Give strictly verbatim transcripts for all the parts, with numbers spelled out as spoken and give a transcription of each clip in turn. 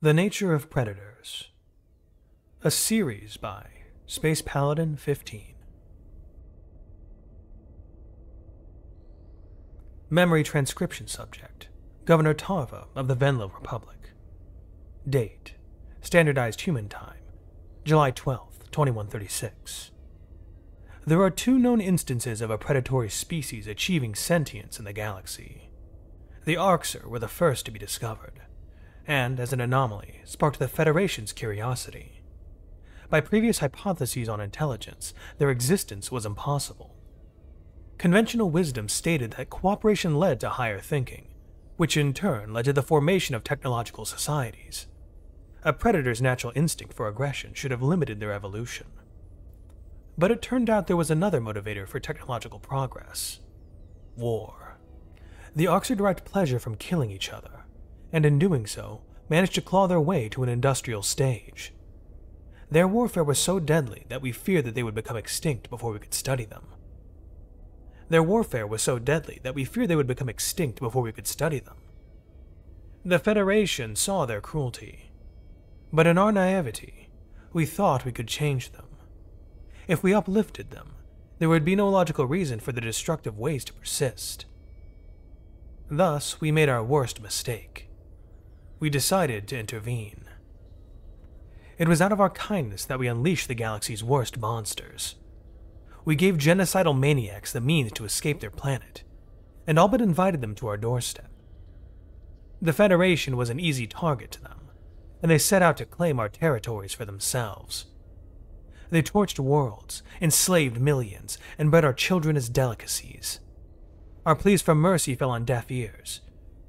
The Nature of Predators, a series by Space Paladin fifteen. Memory transcription subject, Governor Tarva of the Venlo Republic. Date, Standardized Human Time, July twelfth, twenty-one thirty-six. There are two known instances of a predatory species achieving sentience in the galaxy. The Arxur were the first to be discovered, and, as an anomaly, sparked the Federation's curiosity. By previous hypotheses on intelligence, their existence was impossible. Conventional wisdom stated that cooperation led to higher thinking, which in turn led to the formation of technological societies. A predator's natural instinct for aggression should have limited their evolution. But it turned out there was another motivator for technological progress: war. The Arxur derived pleasure from killing each other, and in doing so, managed to claw their way to an industrial stage. Their warfare was so deadly that we feared that they would become extinct before we could study them. Their warfare was so deadly that we feared they would become extinct before we could study them. The Federation saw their cruelty, but in our naivety, we thought we could change them. If we uplifted them, there would be no logical reason for the destructive ways to persist. Thus, we made our worst mistake. We decided to intervene. It was out of our kindness that we unleashed the galaxy's worst monsters. We gave genocidal maniacs the means to escape their planet, and all but invited them to our doorstep. The Federation was an easy target to them, and they set out to claim our territories for themselves. They torched worlds, enslaved millions, and bred our children as delicacies. Our pleas for mercy fell on deaf ears.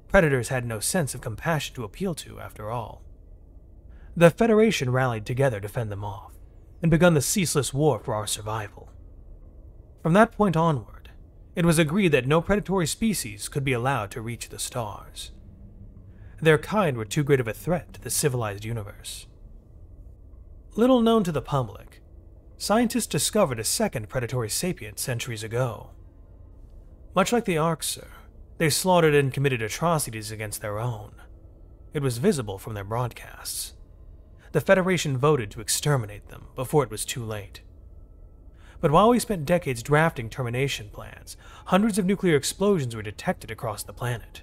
Predators had no sense of compassion to appeal to, after all. The Federation rallied together to fend them off, and begun the ceaseless war for our survival. From that point onward, it was agreed that no predatory species could be allowed to reach the stars. Their kind were too great of a threat to the civilized universe. Little known to the public, scientists discovered a second predatory sapient centuries ago. Much like the Arxur, they slaughtered and committed atrocities against their own. It was visible from their broadcasts. The Federation voted to exterminate them before it was too late. But while we spent decades drafting termination plans, hundreds of nuclear explosions were detected across the planet.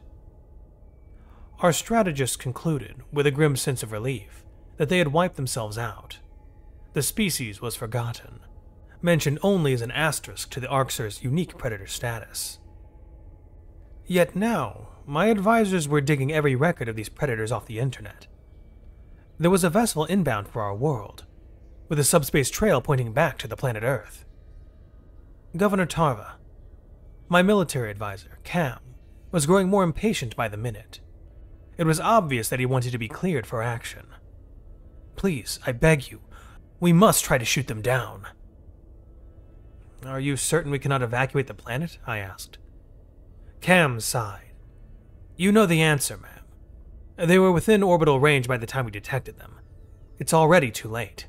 Our strategists concluded, with a grim sense of relief, that they had wiped themselves out. The species was forgotten, mentioned only as an asterisk to the Arxur's unique predator status. Yet now, my advisors were digging every record of these predators off the internet. There was a vessel inbound for our world, with a subspace trail pointing back to the planet Earth. Governor Tarva, my military advisor, Cam, was growing more impatient by the minute. It was obvious that he wanted to be cleared for action. Please, I beg you, we must try to shoot them down. Are you certain we cannot evacuate the planet? I asked. Cam sighed. You know the answer, ma'am. They were within orbital range by the time we detected them. It's already too late.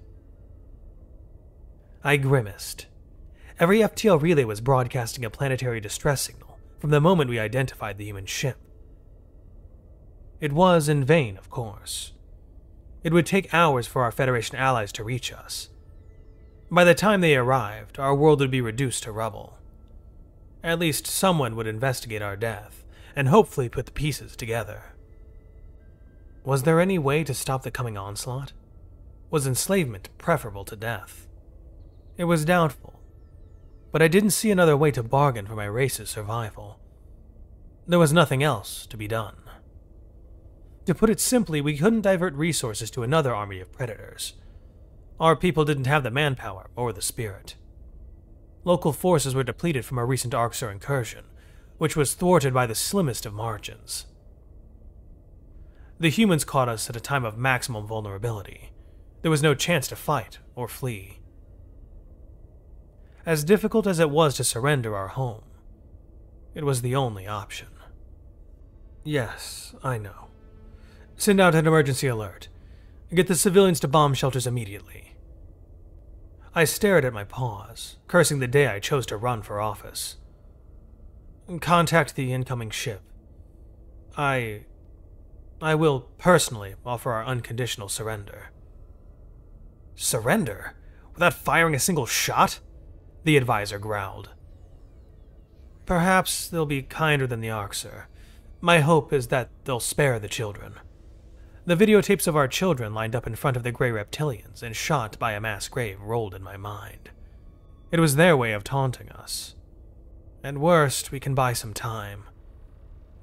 I grimaced. Every F T L relay was broadcasting a planetary distress signal from the moment we identified the human ship. It was in vain, of course. It would take hours for our Federation allies to reach us. By the time they arrived, our world would be reduced to rubble. At least someone would investigate our death, and hopefully put the pieces together. Was there any way to stop the coming onslaught? Was enslavement preferable to death? It was doubtful, but I didn't see another way to bargain for my race's survival. There was nothing else to be done. To put it simply, we couldn't divert resources to another army of predators. Our people didn't have the manpower or the spirit. Local forces were depleted from a recent Arxur incursion, which was thwarted by the slimmest of margins. The humans caught us at a time of maximum vulnerability. There was no chance to fight or flee. As difficult as it was to surrender our home, it was the only option. Yes, I know. Send out an emergency alert. Get the civilians to bomb shelters immediately. I stared at my paws, cursing the day I chose to run for office. Contact the incoming ship. I I will personally offer our unconditional surrender. Surrender? Without firing a single shot? The advisor growled. Perhaps they'll be kinder than the Arxur. My hope is that they'll spare the children. The videotapes of our children lined up in front of the Grey Reptilians and shot by a mass grave rolled in my mind. It was their way of taunting us. At worst, we can buy some time.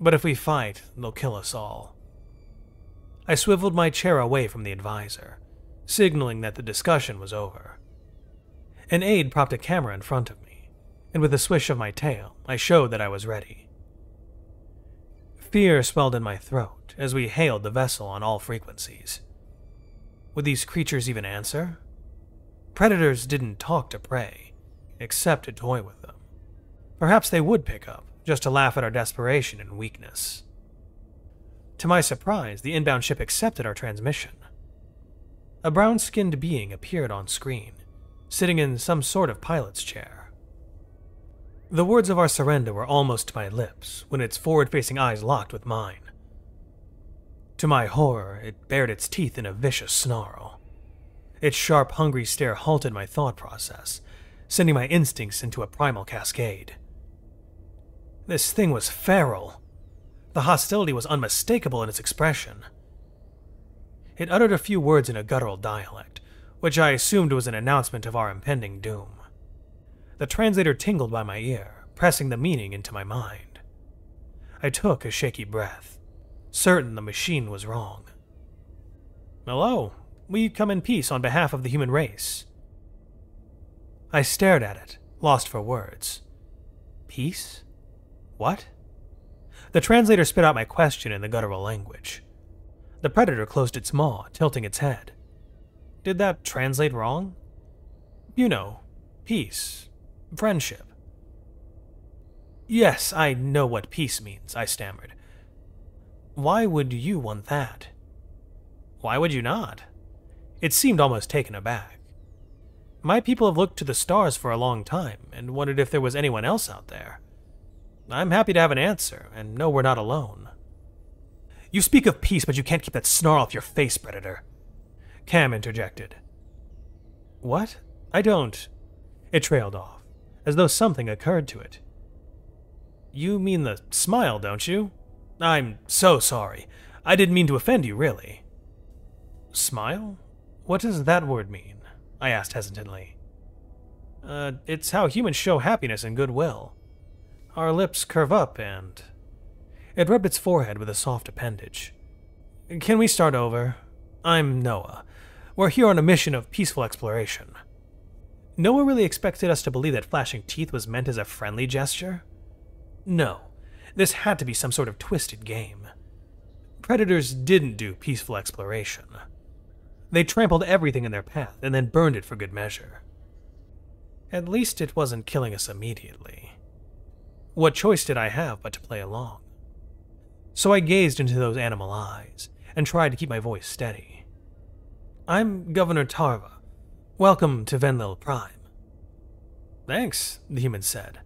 But if we fight, they'll kill us all. I swiveled my chair away from the advisor, signaling that the discussion was over. An aide propped a camera in front of me, and with a swish of my tail, I showed that I was ready. Fear swelled in my throat as we hailed the vessel on all frequencies. Would these creatures even answer? Predators didn't talk to prey, except to toy with them. Perhaps they would pick up, just to laugh at our desperation and weakness. To my surprise, the inbound ship accepted our transmission. A brown-skinned being appeared on screen, sitting in some sort of pilot's chair. The words of our surrender were almost to my lips when its forward-facing eyes locked with mine. To my horror, it bared its teeth in a vicious snarl. Its sharp, hungry stare halted my thought process, sending my instincts into a primal cascade. This thing was feral. The hostility was unmistakable in its expression. It uttered a few words in a guttural dialect, which I assumed was an announcement of our impending doom. The translator tingled by my ear, pressing the meaning into my mind. I took a shaky breath, certain the machine was wrong. "Hello, we come in peace on behalf of the human race." I stared at it, lost for words. Peace? What? The translator spit out my question in the guttural language. The predator closed its maw, tilting its head. Did that translate wrong? You know, peace. Friendship. Yes, I know what peace means, I stammered. Why would you want that? Why would you not? It seemed almost taken aback. My people have looked to the stars for a long time and wondered if there was anyone else out there. I'm happy to have an answer, and know we're not alone. You speak of peace, but you can't keep that snarl off your face, Predator. Cam interjected. What? I don't. It trailed off, as though something occurred to it. You mean the smile, don't you? I'm so sorry. I didn't mean to offend you, really. Smile? What does that word mean? I asked hesitantly. Uh, it's how humans show happiness and goodwill. Our lips curve up and... It rubbed its forehead with a soft appendage. Can we start over? I'm Noah. We're here on a mission of peaceful exploration. Noah really expected us to believe that flashing teeth was meant as a friendly gesture? No, this had to be some sort of twisted game. Predators didn't do peaceful exploration. They trampled everything in their path and then burned it for good measure. At least it wasn't killing us immediately. What choice did I have but to play along? So I gazed into those animal eyes, and tried to keep my voice steady. I'm Governor Tarva. Welcome to Venlil Prime. Thanks, the human said.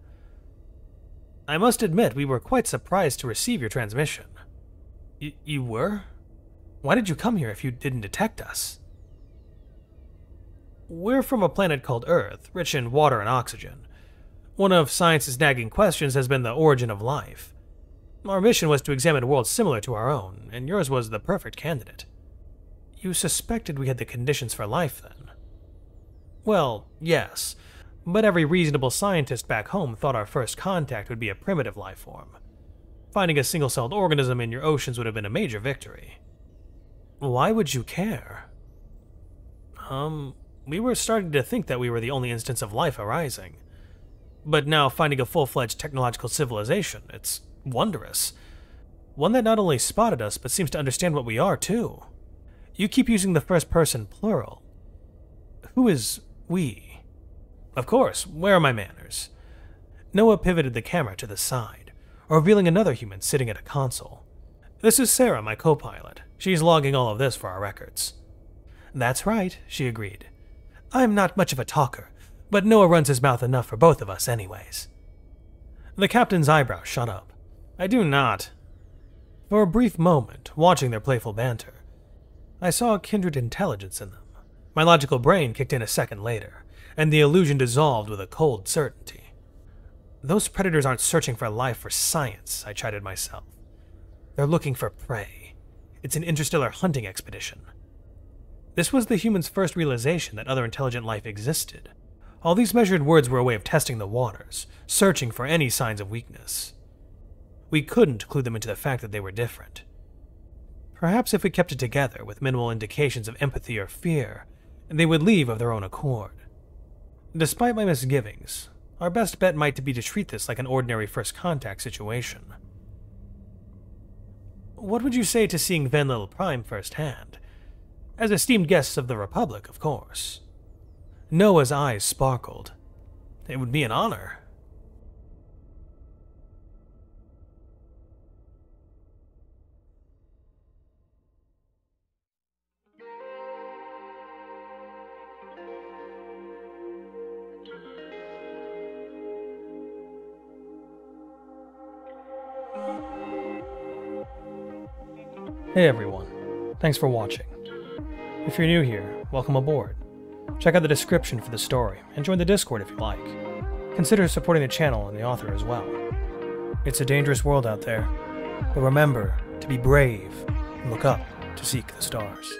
I must admit we were quite surprised to receive your transmission. Y- you were? Why did you come here if you didn't detect us? We're from a planet called Earth, rich in water and oxygen. One of science's nagging questions has been the origin of life. Our mission was to examine worlds similar to our own, and yours was the perfect candidate. You suspected we had the conditions for life, then? Well, yes, but every reasonable scientist back home thought our first contact would be a primitive life form. Finding a single-celled organism in your oceans would have been a major victory. Why would you care? Um, we were starting to think that we were the only instance of life arising. But now finding a full-fledged technological civilization, it's wondrous. One that not only spotted us, but seems to understand what we are, too. You keep using the first-person plural. Who is we? Of course, where are my manners? Noah pivoted the camera to the side, revealing another human sitting at a console. This is Sarah, my co-pilot. She's logging all of this for our records. That's right, she agreed. I'm not much of a talker, but Noah runs his mouth enough for both of us anyways. The captain's eyebrows shot up. I do not. For a brief moment, watching their playful banter, I saw a kindred intelligence in them. My logical brain kicked in a second later, and the illusion dissolved with a cold certainty. Those predators aren't searching for life for science, I chided myself. They're looking for prey. It's an interstellar hunting expedition. This was the human's first realization that other intelligent life existed. All these measured words were a way of testing the waters, searching for any signs of weakness. We couldn't clue them into the fact that they were different. Perhaps if we kept it together with minimal indications of empathy or fear, they would leave of their own accord. Despite my misgivings, our best bet might be to treat this like an ordinary first contact situation. What would you say to seeing Venlil Prime firsthand? As esteemed guests of the Republic, of course. Noah's eyes sparkled. It would be an honor. Hey everyone, thanks for watching. If you're new here, welcome aboard. Check out the description for the story, and join the Discord if you like. Consider supporting the channel and the author as well. It's a dangerous world out there, but remember to be brave and look up to seek the stars.